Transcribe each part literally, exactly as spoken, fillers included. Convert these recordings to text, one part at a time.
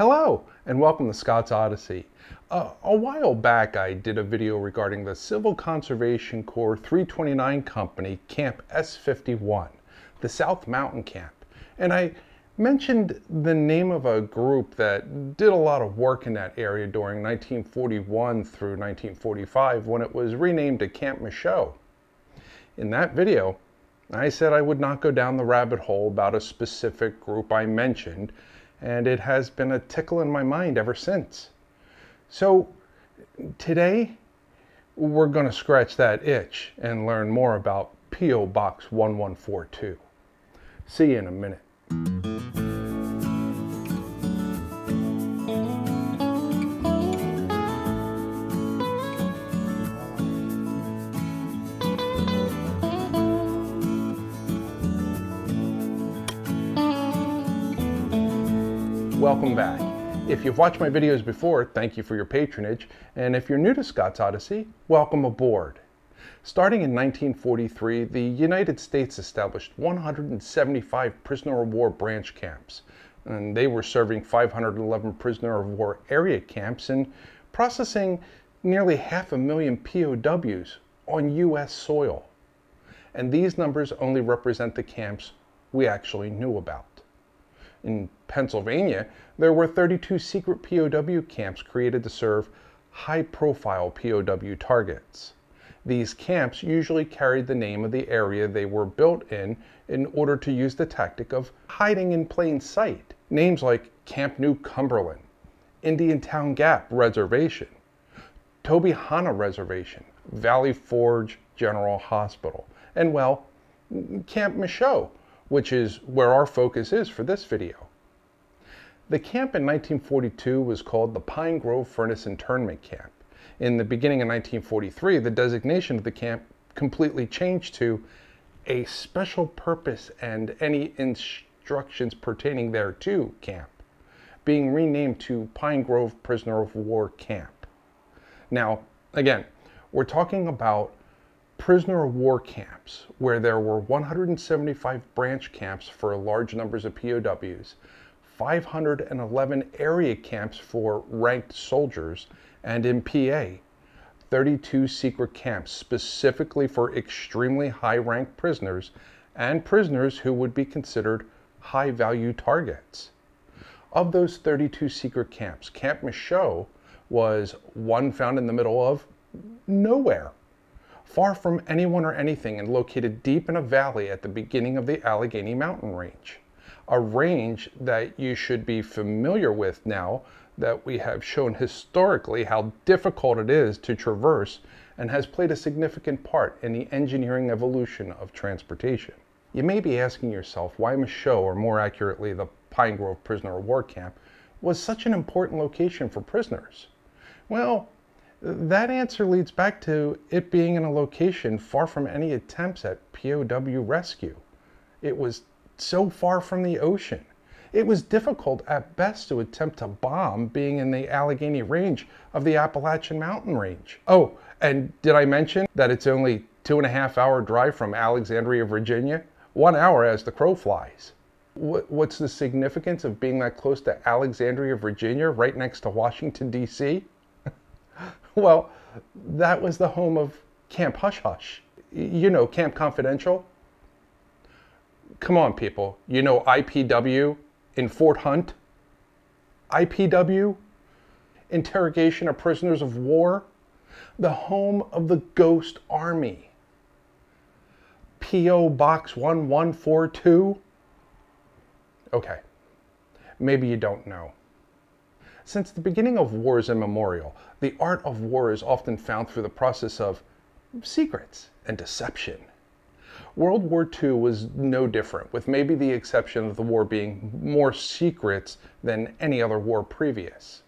Hello and welcome to Scott's Odyssey. Uh, a while back I did a video regarding the Civil Conservation Corps three twenty-nine Company Camp S fifty-one, the South Mountain Camp, and I mentioned the name of a group that did a lot of work in that area during nineteen forty-one through nineteen forty-five when it was renamed to Camp Michaux. In that video I said I would not go down the rabbit hole about a specific group I mentioned, and it has been a tickle in my mind ever since. So today we're going to scratch that itch and learn more about P O. Box one one four two. See you in a minute. Welcome back. If you've watched my videos before, thank you for your patronage, and if you're new to Scott's Odyssey, welcome aboard. Starting in nineteen forty-three, the United States established one hundred seventy-five prisoner of war branch camps, and they were serving five hundred eleven prisoner of war area camps and processing nearly half a million P O Ws on U S soil. And these numbers only represent the camps we actually knew about. In Pennsylvania, there were thirty-two secret P O W camps created to serve high-profile P O W targets. These camps usually carried the name of the area they were built in in order to use the tactic of hiding in plain sight. Names like Camp New Cumberland, Indian Town Gap Reservation, Tobyhanna Reservation, Valley Forge General Hospital, and, well, Camp Michaux, which is where our focus is for this video. The camp in nineteen forty-two was called the Pine Grove Furnace Internment Camp. In the beginning of nineteen forty-three, the designation of the camp completely changed to a special purpose and any instructions pertaining thereto camp, being renamed to Pine Grove Prisoner of War Camp. Now, again, we're talking about prisoner of war camps, where there were one hundred seventy-five branch camps for large numbers of P O Ws, five hundred eleven area camps for ranked soldiers, and in P A, thirty-two secret camps specifically for extremely high-ranked prisoners and prisoners who would be considered high-value targets. Of those thirty-two secret camps, Camp Michaux was one found in the middle of nowhere, far from anyone or anything, and located deep in a valley at the beginning of the Allegheny Mountain Range, a range that you should be familiar with now that we have shown historically how difficult it is to traverse and has played a significant part in the engineering evolution of transportation. You may be asking yourself why Michaux, or more accurately the Pine Grove Prisoner of War Camp, was such an important location for prisoners. Well, that answer leads back to it being in a location far from any attempts at P O W rescue. It was so far from the ocean. It was difficult at best to attempt to bomb, being in the Allegheny range of the Appalachian Mountain Range. Oh, and did I mention that it's only two and a half hour drive from Alexandria, Virginia? One hour as the crow flies. What's the significance of being that close to Alexandria, Virginia, right next to Washington, D C? Well, that was the home of Camp Hush Hush. You know, Camp Confidential. Come on, people. You know I P W in Fort Hunt? I P W? Interrogation of prisoners of war? The home of the Ghost Army. P O. Box one one four two? Okay. Maybe you don't know. Since the beginning of wars immemorial, the art of war is often found through the process of secrets and deception. World War Two was no different, with maybe the exception of the war being more secrets than any other war previous.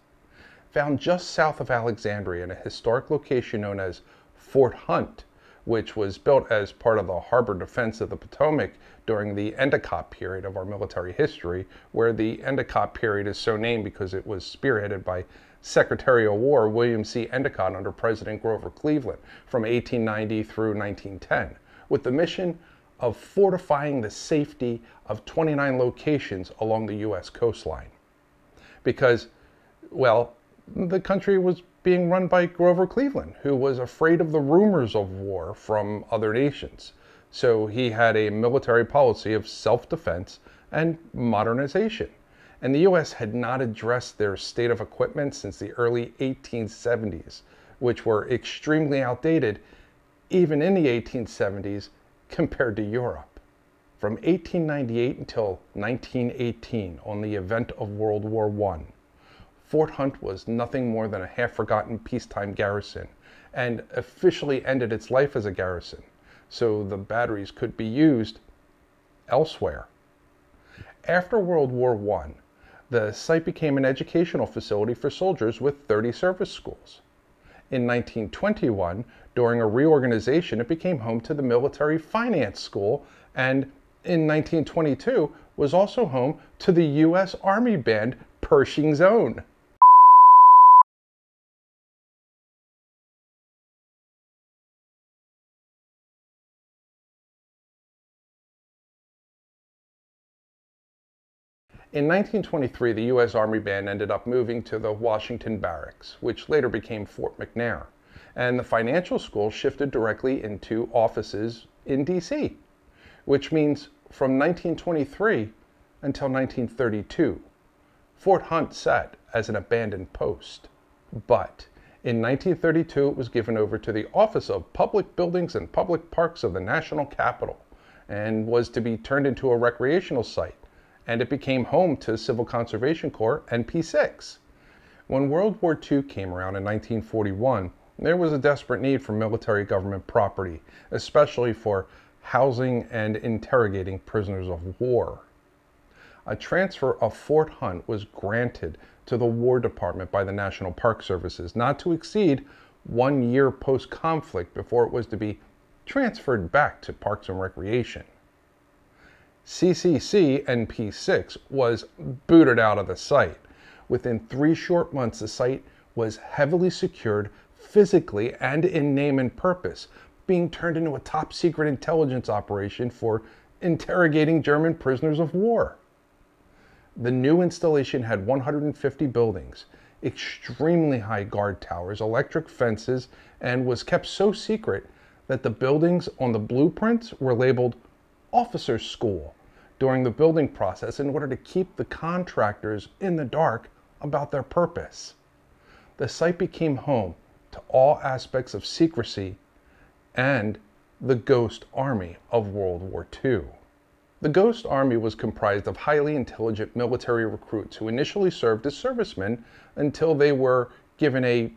Found just south of Alexandria in a historic location known as Fort Hunt, which was built as part of the harbor defense of the Potomac during the Endicott period of our military history, where the Endicott period is so named because it was spearheaded by Secretary of War William C. Endicott under President Grover Cleveland from eighteen ninety through nineteen ten, with the mission of fortifying the safety of twenty-nine locations along the U S coastline. because, well, the country was being run by Grover Cleveland, who was afraid of the rumors of war from other nations. So he had a military policy of self-defense and modernization. And the U S had not addressed their state of equipment since the early eighteen seventies, which were extremely outdated, even in the eighteen seventies, compared to Europe. From eighteen ninety-eight until nineteen eighteen, on the event of World War One, Fort Hunt was nothing more than a half-forgotten peacetime garrison, and officially ended its life as a garrison, so the batteries could be used elsewhere. After World War One, the site became an educational facility for soldiers with thirty service schools. In nineteen twenty-one, during a reorganization, it became home to the Military Finance School, and in nineteen twenty-two was also home to the U S Army Band Pershing's Own. In nineteen twenty-three, the U S Army Band ended up moving to the Washington Barracks, which later became Fort McNair, and the financial school shifted directly into offices in D C, which means from nineteen twenty-three until nineteen thirty-two, Fort Hunt sat as an abandoned post. But in nineteen thirty-two, it was given over to the Office of Public Buildings and Public Parks of the National Capital, and was to be turned into a recreational site, and it became home to Civil Conservation Corps and N P six. When World War Two came around in nineteen forty-one, there was a desperate need for military government property, especially for housing and interrogating prisoners of war. A transfer of Fort Hunt was granted to the War Department by the National Park Services, not to exceed one year post-conflict before it was to be transferred back to Parks and Recreation. C C C N P six was booted out of the site. Within three short months, the site was heavily secured physically and in name and purpose, being turned into a top-secret intelligence operation for interrogating German prisoners of war. The new installation had one hundred fifty buildings, extremely high guard towers, electric fences, and was kept so secret that the buildings on the blueprints were labeled Officers' School during the building process in order to keep the contractors in the dark about their purpose. The site became home to all aspects of secrecy and the Ghost Army of World War Two. The Ghost Army was comprised of highly intelligent military recruits who initially served as servicemen until they were given a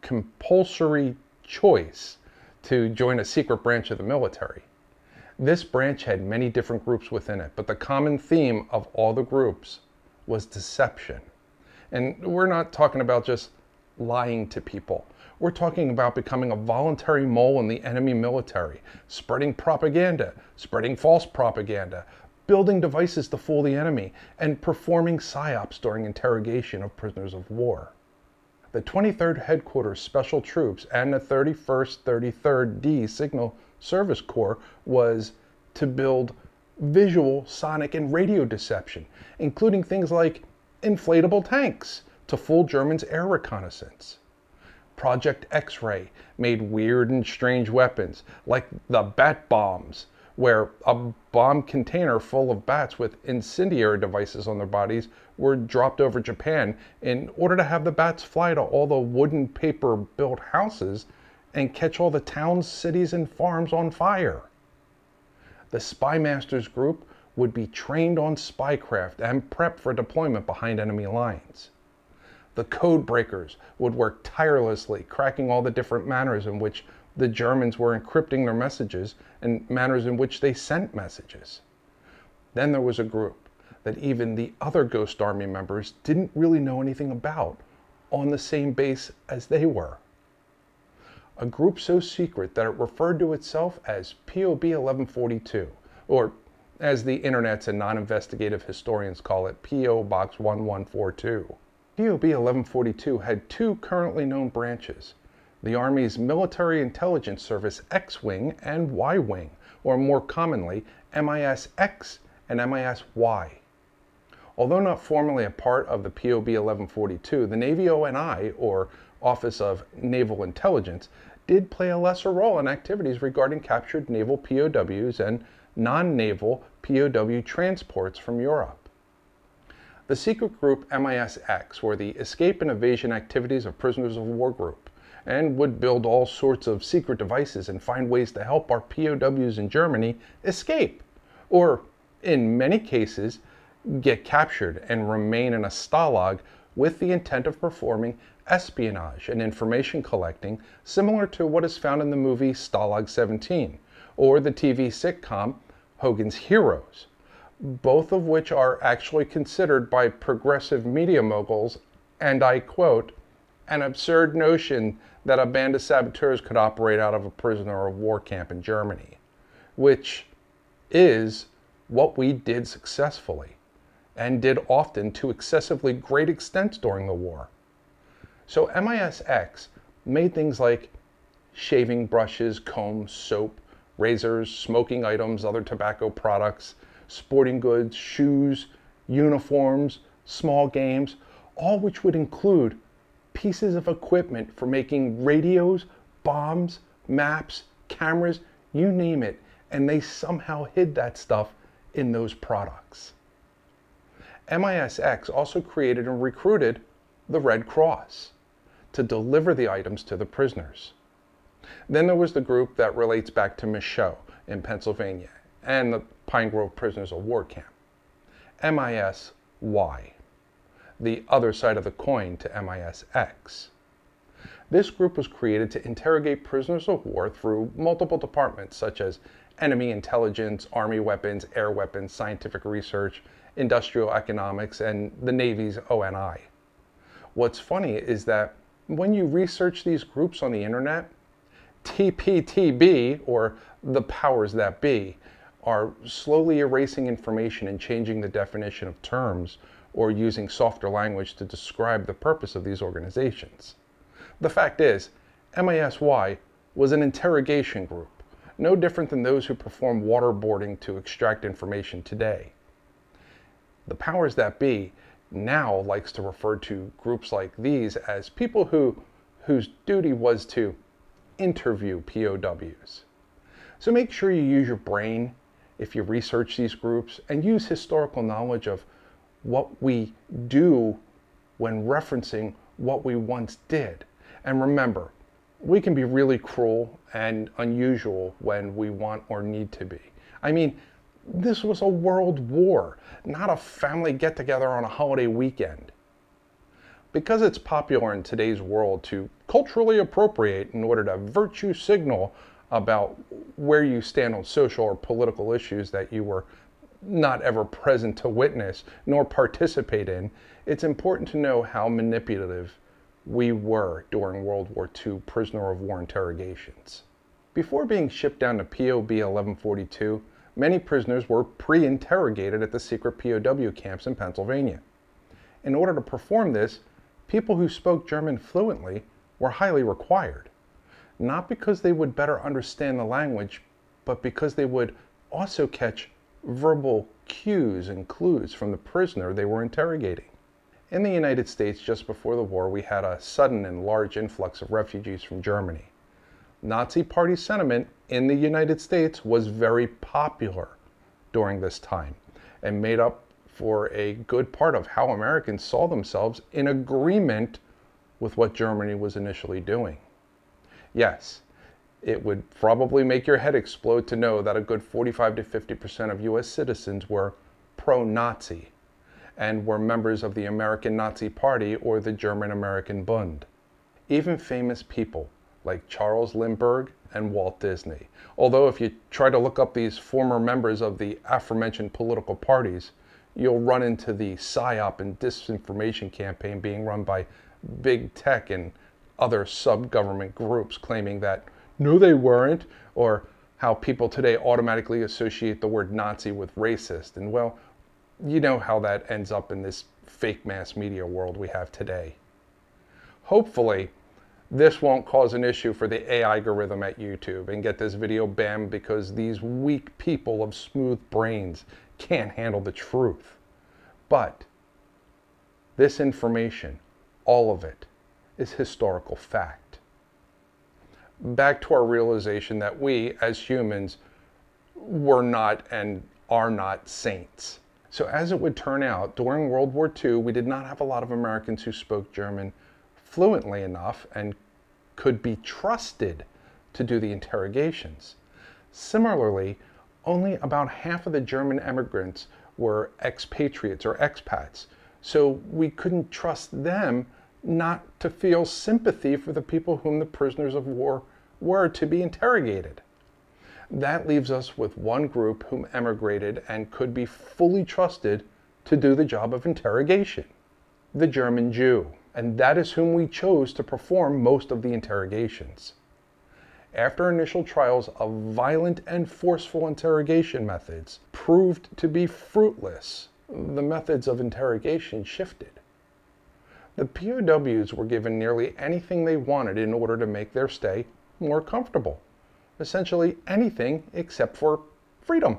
compulsory choice to join a secret branch of the military. This branch had many different groups within it, but the common theme of all the groups was deception. And we're not talking about just lying to people. We're talking about becoming a voluntary mole in the enemy military, spreading propaganda, spreading false propaganda, building devices to fool the enemy, and performing psyops during interrogation of prisoners of war. The twenty-third Headquarters Special Troops and the thirty-first thirty-third D Signal Service Corps was to build visual, sonic, and radio deception, including things like inflatable tanks to fool Germans' air reconnaissance. Project X-Ray made weird and strange weapons, like the bat bombs, where a bomb container full of bats with incendiary devices on their bodies were dropped over Japan in order to have the bats fly to all the wooden paper-built houses and catch all the towns, cities, and farms on fire. The Spymasters group would be trained on spycraft and prepped for deployment behind enemy lines. The code breakers would work tirelessly, cracking all the different manners in which the Germans were encrypting their messages and manners in which they sent messages. Then there was a group that even the other Ghost Army members didn't really know anything about, on the same base as they were. A group so secret that it referred to itself as P O B eleven forty-two, or as the internet's and non-investigative historians call it, P O Box eleven forty-two. P O B eleven forty-two had two currently known branches, the Army's Military Intelligence Service X-Wing and Y-Wing, or more commonly, M I S X and M I S Y. Although not formally a part of the P O B eleven forty-two, the Navy O N I, or Office of Naval Intelligence, did play a lesser role in activities regarding captured naval P O Ws and non-naval P O W transports from Europe. The secret group M I S X were the escape and evasion activities of prisoners of war group, and would build all sorts of secret devices and find ways to help our P O Ws in Germany escape, or in many cases, get captured and remain in a stalag with the intent of performing espionage and information collecting similar to what is found in the movie Stalag seventeen or the T V sitcom Hogan's Heroes, both of which are actually considered by progressive media moguls, and I quote, an absurd notion that a band of saboteurs could operate out of a prisoner of war camp in Germany, which is what we did successfully, and did often to excessively great extents during the war. So M I S X made things like shaving brushes, combs, soap, razors, smoking items, other tobacco products, sporting goods, shoes, uniforms, small games, all which would include pieces of equipment for making radios, bombs, maps, cameras, you name it, and they somehow hid that stuff in those products. M I S X also created and recruited the Red Cross to deliver the items to the prisoners. Then there was the group that relates back to Michaux in Pennsylvania and the Pine Grove Prisoners of War Camp, M I S Y, the other side of the coin to M I S X. This group was created to interrogate prisoners of war through multiple departments such as enemy intelligence, army weapons, air weapons, scientific research, industrial economics, and the Navy's O N I. What's funny is that when you research these groups on the internet, T P T B, or the powers that be, are slowly erasing information and changing the definition of terms or using softer language to describe the purpose of these organizations. The fact is, M I S Y was an interrogation group, no different than those who perform waterboarding to extract information today. The powers that be now likes to refer to groups like these as people who, whose duty was to interview P O Ws. So make sure you use your brain if you research these groups and use historical knowledge of what we do when referencing what we once did. And remember, we can be really cruel and unusual when we want or need to be. I mean, this was a world war, not a family get-together on a holiday weekend. Because it's popular in today's world to culturally appropriate in order to virtue signal about where you stand on social or political issues that you were not ever present to witness nor participate in, it's important to know how manipulative we were during World War Two prisoner of war interrogations. Before being shipped down to P O B eleven forty-two, many prisoners were pre-interrogated at the secret P O W camps in Pennsylvania. In order to perform this, people who spoke German fluently were highly required, not because they would better understand the language, but because they would also catch verbal cues and clues from the prisoner they were interrogating. In the United States, just before the war, we had a sudden and large influx of refugees from Germany. Nazi Party sentiment in the United States was very popular during this time and made up for a good part of how Americans saw themselves in agreement with what Germany was initially doing. Yes, it would probably make your head explode to know that a good forty-five to fifty percent of U S citizens were pro-Nazi and were members of the American Nazi Party or the German-American Bund. Even famous people like Charles Lindbergh and Walt Disney. Although if you try to look up these former members of the aforementioned political parties, you'll run into the PSYOP and disinformation campaign being run by big tech and other sub-government groups claiming that, no they weren't, or how people today automatically associate the word Nazi with racist. And well, you know how that ends up in this fake mass media world we have today. Hopefully, this won't cause an issue for the A I algorithm at YouTube and get this video banned because these weak people of smooth brains can't handle the truth. But This information, all of it, is historical fact. Back to our realization that we, as humans, were not and are not saints. So as it would turn out, during World War Two, we did not have a lot of Americans who spoke German fluently enough and could be trusted to do the interrogations. Similarly, only about half of the German immigrants were expatriates or expats, so we couldn't trust them not to feel sympathy for the people whom the prisoners of war were to be interrogated. That leaves us with one group whom emigrated and could be fully trusted to do the job of interrogation, the German Jew, and that is whom we chose to perform most of the interrogations. After initial trials of violent and forceful interrogation methods proved to be fruitless, the methods of interrogation shifted. The P O Ws were given nearly anything they wanted in order to make their stay more comfortable, essentially anything except for freedom.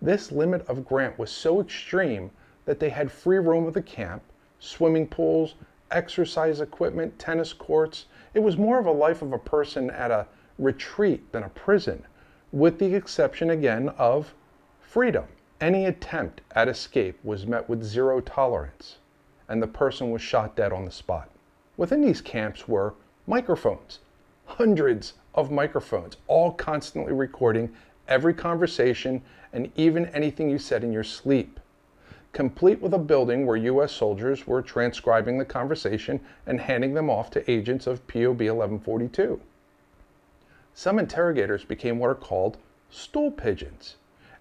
This limit of grant was so extreme that they had free roam of the camp, swimming pools, exercise equipment, tennis courts. It was more of a life of a person at a retreat than a prison, with the exception again of freedom. Any attempt at escape was met with zero tolerance, and the person was shot dead on the spot. Within these camps were microphones, hundreds of microphones, all constantly recording every conversation and even anything you said in your sleep, complete with a building where U S soldiers were transcribing the conversation and handing them off to agents of P O B eleven forty-two. Some interrogators became what are called stool pigeons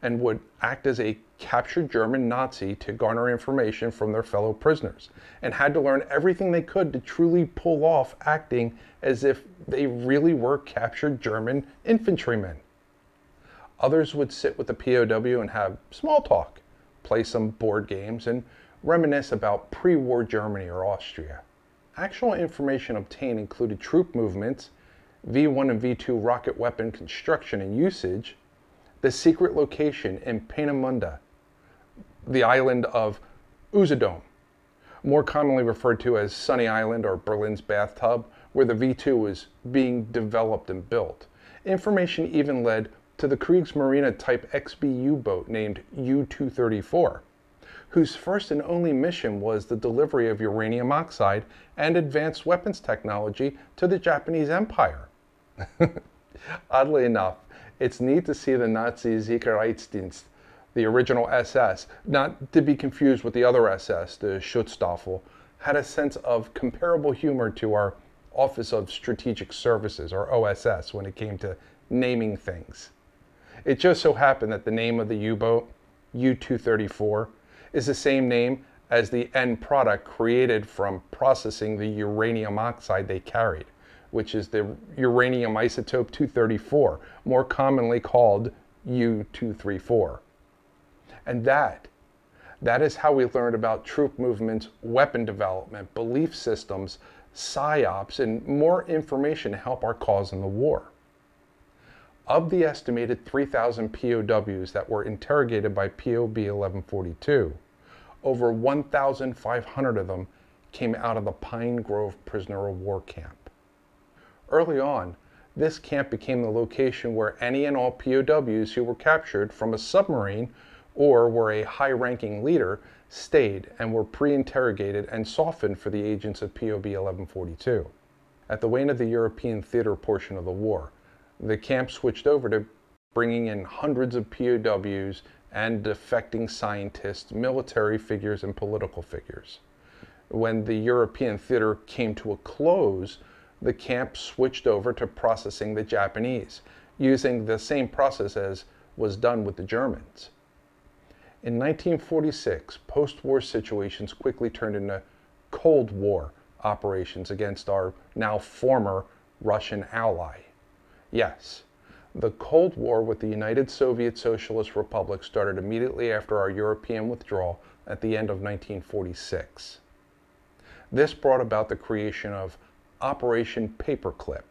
and would act as a captured German Nazi to garner information from their fellow prisoners, and had to learn everything they could to truly pull off acting as if they really were captured German infantrymen. Others would sit with the P O W and have small talk, play some board games, and reminisce about pre-war Germany or Austria. Actual information obtained included troop movements, V one and V two rocket weapon construction and usage, the secret location in Peenemünde, the island of Usedom, more commonly referred to as Sunny Island or Berlin's bathtub, where the V two was being developed and built. Information even led to the Kriegsmarine type X B U boat named U two thirty-four, whose first and only mission was the delivery of uranium oxide and advanced weapons technology to the Japanese Empire. Oddly enough, it's neat to see the Nazi Sicherheitsdienst, the original S S, not to be confused with the other S S, the Schutzstaffel, had a sense of comparable humor to our Office of Strategic Services, or O S S, when it came to naming things. It just so happened that the name of the U-boat, U two thirty-four, is the same name as the end product created from processing the uranium oxide they carried, which is the uranium isotope two thirty-four, more commonly called U two thirty-four. And that, that is how we learned about troop movements, weapon development, belief systems, psyops, and more information to help our cause in the war. Of the estimated three thousand P O Ws that were interrogated by P O B eleven forty-two, over one thousand five hundred of them came out of the Pine Grove Prisoner of War Camp. Early on, this camp became the location where any and all P O Ws who were captured from a submarine or were a high-ranking leader stayed and were pre-interrogated and softened for the agents of P O B eleven forty-two. At the wane of the European theater portion of the war, the camp switched over to bringing in hundreds of P O Ws and defecting scientists, military figures, and political figures. When the European theater came to a close, the camp switched over to processing the Japanese, using the same process as was done with the Germans. In nineteen forty-six, post-war situations quickly turned into Cold War operations against our now former Russian ally. Yes, the Cold War with the United Soviet Socialist Republic started immediately after our European withdrawal at the end of nineteen forty-six. This brought about the creation of Operation Paperclip.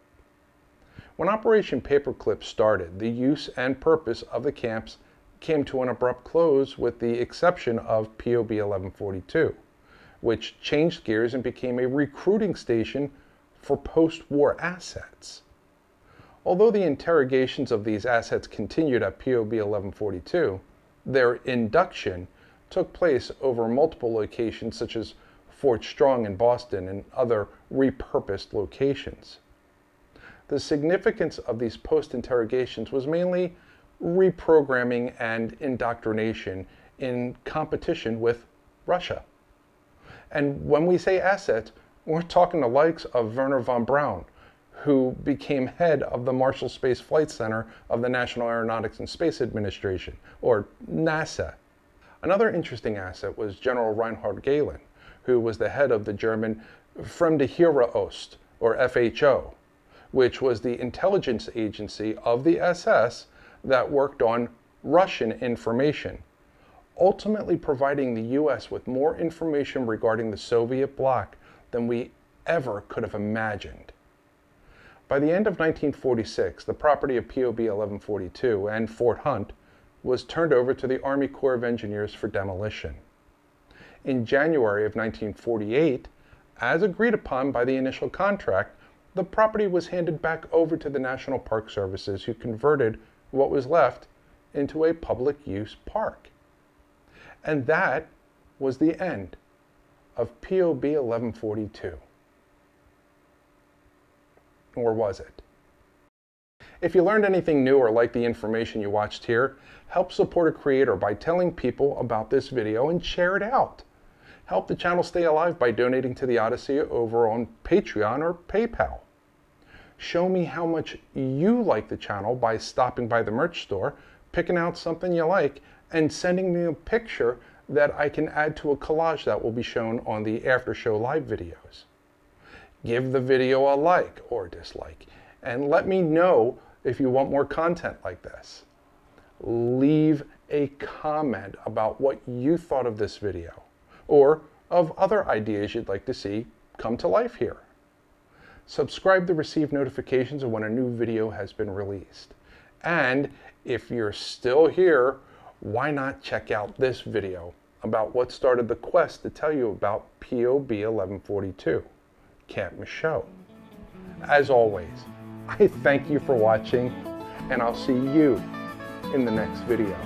When Operation Paperclip started, the use and purpose of the camps came to an abrupt close with the exception of P O B eleven forty-two, which changed gears and became a recruiting station for post-war assets. Although the interrogations of these assets continued at P O B eleven forty-two, their induction took place over multiple locations such as Fort Strong in Boston and other repurposed locations. The significance of these post-interrogations was mainly reprogramming and indoctrination in competition with Russia. And when we say assets, we're talking the likes of Werner von Braun, who became head of the Marshall Space Flight Center of the National Aeronautics and Space Administration, or NASA. Another interesting asset was General Reinhard Gehlen, who was the head of the German Fremdenheereost, or F H O, which was the intelligence agency of the S S that worked on Russian information, ultimately providing the U S with more information regarding the Soviet bloc than we ever could have imagined. By the end of nineteen forty-six, the property of P O B eleven forty-two and Fort Hunt was turned over to the Army Corps of Engineers for demolition. In January of nineteen forty-eight, as agreed upon by the initial contract, the property was handed back over to the National Park Services, who converted what was left into a public use park. And that was the end of P O B eleven forty-two. Or was it? If you learned anything new or liked the information you watched here, help support a creator by telling people about this video and share it out. Help the channel stay alive by donating to the Odyssey over on Patreon or PayPal. Show me how much you like the channel by stopping by the merch store, picking out something you like, and sending me a picture that I can add to a collage that will be shown on the after show live videos. Give the video a like or dislike, and let me know if you want more content like this. Leave a comment about what you thought of this video, or of other ideas you'd like to see come to life here. Subscribe to receive notifications of when a new video has been released. And if you're still here, why not check out this video about what started the quest to tell you about P O B eleven forty-two. Camp Michaux. As always, I thank you for watching, and I'll see you in the next video.